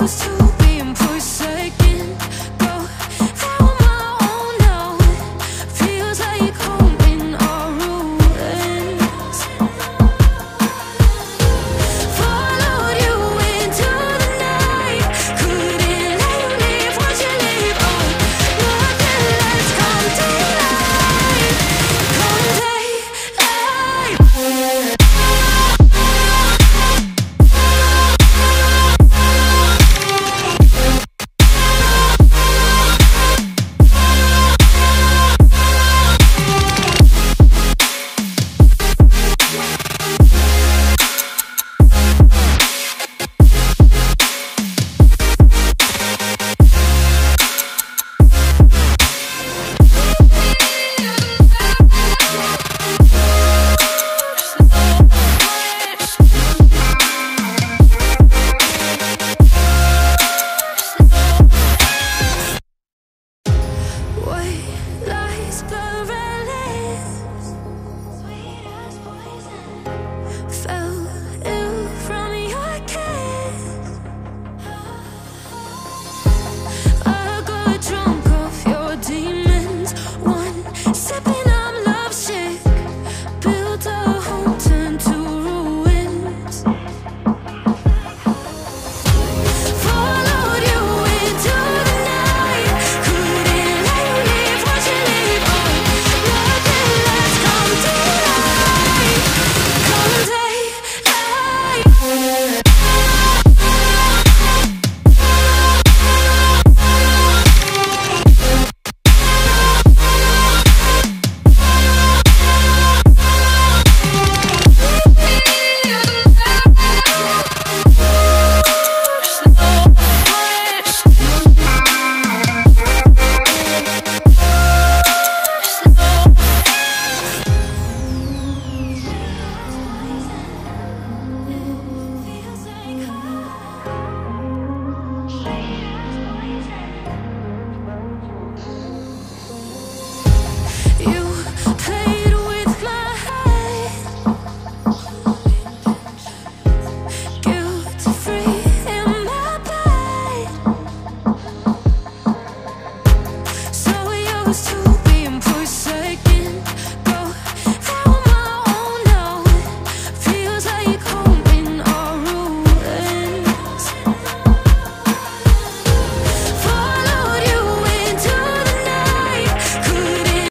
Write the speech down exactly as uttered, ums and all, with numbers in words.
was too